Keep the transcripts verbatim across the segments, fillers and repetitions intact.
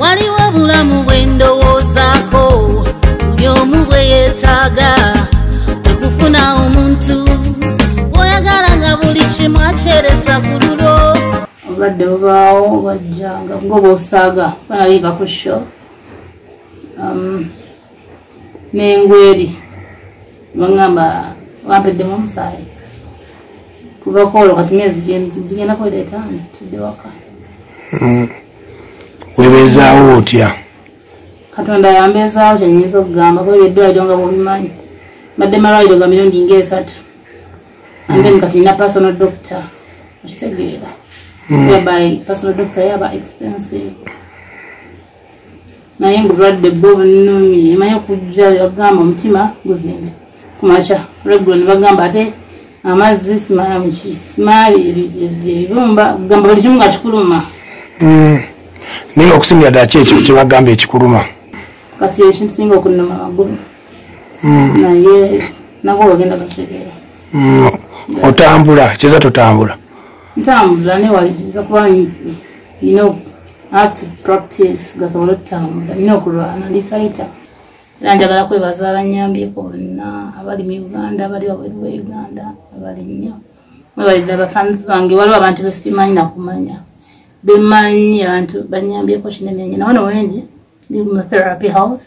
waliwo obulamu bw'endowoozaako buli omu bwe yeetaaga tekufuna omuntu bw'oyagala nga buli kimu akyereza ku lulo obadde bubaawo bajjanga nga bw'osaaga banabiba ku sho n'engweri bagamba bampeddemu omusaayi kuva koolo kati myezi gigenda kwera etaano tudde waka. Webeezaawo otya? Katonda yambeezaawo kyenyinza okugamba kuba eddwaliro nga bwobimanyi badde malwaliro ga mirundi nga esatu anthen kati nina personal doctor okitegeera by personal doctor yaba expensive naye ngulwadde bbo bunumi emanyi okujja agamba omutima guzinga kumaca olweggulo ne bagamba ate amazzi simaali ki simaali ebibumba kugamba buli kimu nga kikuluma naye okusimya ddala ki ekintu kye bagamba ekikuluma kati ekinsinga okunuma magulu naye nako bagenda gategeera otambula kiza totambula ntambula newaliriza kuba nina have to practice gasobola otutambula nina okulwana ndi fayita era njagala kwebaza abanyambyeko bonna abali mu Uganda abali wabweru wa Uganda abali nnyo mwebalirira bafanzi bange waliwo abantu besimanyi nakumanya bemanyi abantu banyambyeko kinene nnyo nawona wenje ndi mu therapy house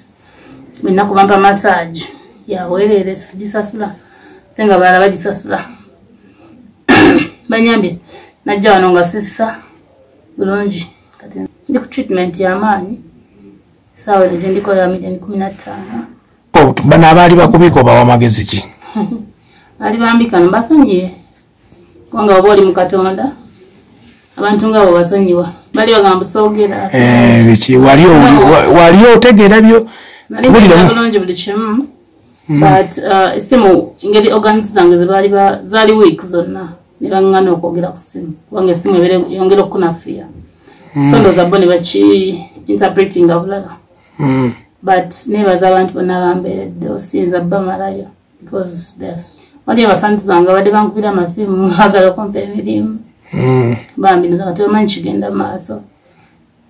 wenna kubampa massage yawerere sigisasula ate nga balala bagisasula banyambye najja wano nga sissa bulungi kati ndi ku treatment y'amaanyi sawa ndiko ya milioni kumi na tano. Oh, bana abali bakubiko bawa magezi ki? Ali bambika nbasonye. Kwanga boli mukatonda. Abantu ngabo basonyiwa. Bali bagambusogera. Eh, biki waliyo waliyo tegera byo. Nali bulonje bulichemu. But uh simu ngeli organs zange zibali ba zali week zonna. Nibangana okwogera kusimu. Wange simu ebere yongera kunafia. Sondo zabone bachi interpreting abulala. Mm. But neighbors abantu bonna bamberedde osinza bamalayo because there's wali abafanzi bange abadde bankubira amasimu agala okumpa emirimu bambinoza kati omanyi kigenda maaso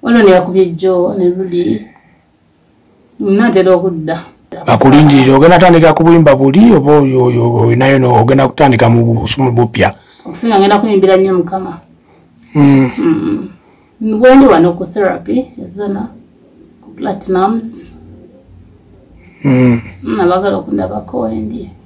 wano neyakubya ejjo ne luli natera okudda bakulindirira ogenda kutandika kubuyimba buli oba nayo ogenda kutandika mu bupya okusinga ngenda kuyimbira nnyo mukama wendi wano ku therapy ezona Platinums. Mm. Na bagala okundabako wendi.